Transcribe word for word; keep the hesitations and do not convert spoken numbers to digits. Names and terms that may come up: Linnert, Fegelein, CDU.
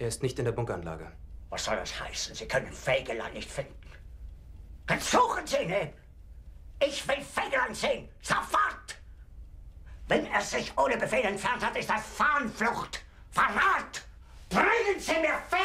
Er ist nicht in der Bunkeranlage. Was soll das heißen? Sie können Fegelein nicht finden. Dann suchen Sie ihn eben. Ich will Fegelein sehen. Sofort! Wenn er sich ohne Befehl entfernt hat, ist das Fahnenflucht. Verrat! Bringen Sie mir Fegelein!